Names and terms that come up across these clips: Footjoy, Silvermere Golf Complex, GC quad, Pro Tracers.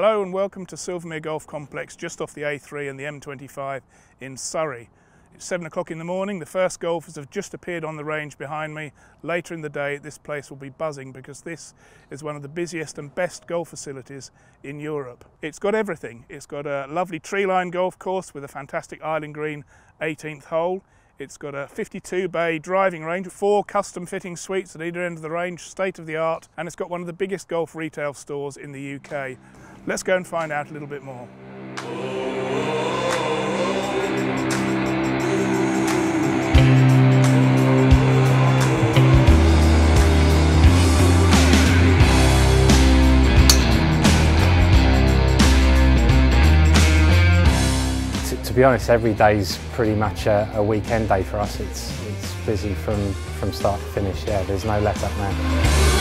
Hello and welcome to Silvermere Golf Complex, just off the A3 and the M25 in Surrey. It's 7 o'clock in the morning, the first golfers have just appeared on the range behind me. Later in the day this place will be buzzing because this is one of the busiest and best golf facilities in Europe. It's got everything. It's got a lovely tree-lined golf course with a fantastic island green 18th hole. It's got a 52-bay driving range, 4 custom-fitting suites at either end of the range, state-of-the-art, and it's got one of the biggest golf retail stores in the UK. Let's go and find out a little bit more. To be honest, every day's pretty much a weekend day for us. It's busy from start to finish, yeah, there's no let up now.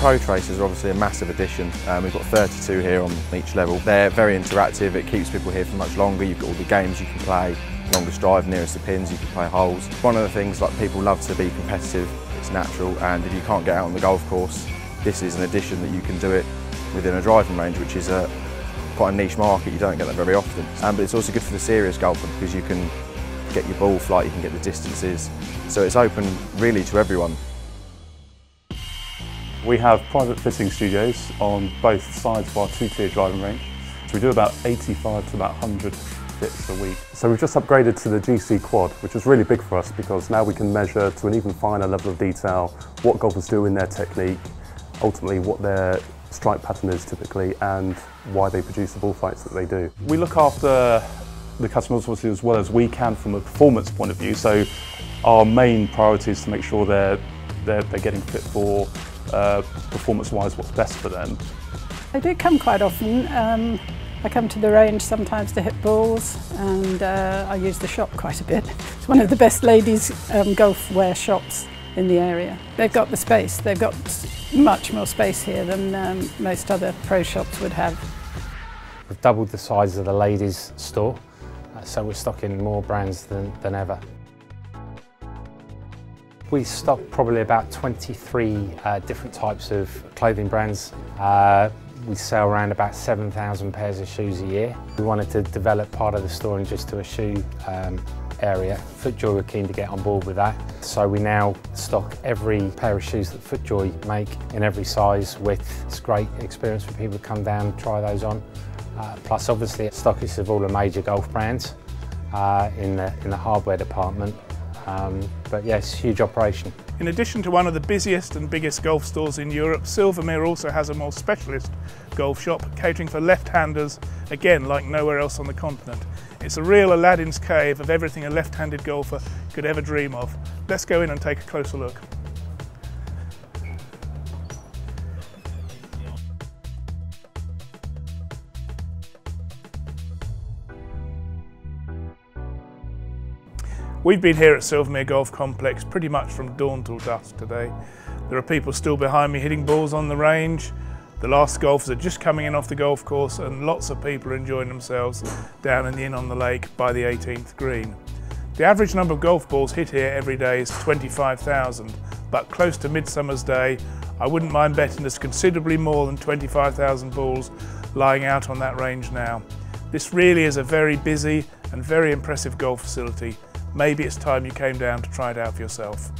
Pro Tracers are obviously a massive addition. We've got 32 here on each level. They're very interactive, it keeps people here for much longer. You've got all the games you can play, longest drive, nearest the pins, you can play holes. One of the things, like, people love to be competitive, it's natural, and if you can't get out on the golf course, this is an addition that you can do it within a driving range, which is quite a niche market, you don't get that very often. But it's also good for the serious golfer because you can get your ball flight, you can get the distances, so it's open really to everyone. We have private fitting studios on both sides of our two-tier driving range. So we do about 85 to about 100 fits a week. So we've just upgraded to the GC quad, which is really big for us because now we can measure to an even finer level of detail what golfers do in their technique, ultimately what their strike pattern is typically, and why they produce the ball flights that they do. We look after the customers obviously as well as we can from a performance point of view. So our main priority is to make sure they're getting fit for performance-wise, what's best for them. I do come quite often. I come to the range sometimes to hit balls, and I use the shop quite a bit. It's one of the best ladies' golf wear shops in the area. They've got the space. They've got much more space here than most other pro shops would have. We've doubled the size of the ladies' store, so we're stocking more brands than ever. We stock probably about 23 different types of clothing brands. We sell around about 7,000 pairs of shoes a year. We wanted to develop part of the store and just to a shoe area. Footjoy were keen to get on board with that. So we now stock every pair of shoes that Footjoy make in every size width. It's a great experience for people to come down and try those on. Plus obviously stockists of all the major golf brands in the hardware department. But yes, huge operation. In addition to one of the busiest and biggest golf stores in Europe, Silvermere also has a more specialist golf shop catering for left-handers, again like nowhere else on the continent. It's a real Aladdin's cave of everything a left-handed golfer could ever dream of. Let's go in and take a closer look. We've been here at Silvermere Golf Complex pretty much from dawn till dusk today. There are people still behind me hitting balls on the range. The last golfers are just coming in off the golf course, and lots of people are enjoying themselves down in the inn on the lake by the 18th green. The average number of golf balls hit here every day is 25,000, but close to Midsummer's Day, I wouldn't mind betting there's considerably more than 25,000 balls lying out on that range now. This really is a very busy and very impressive golf facility. Maybe it's time you came down to try it out for yourself.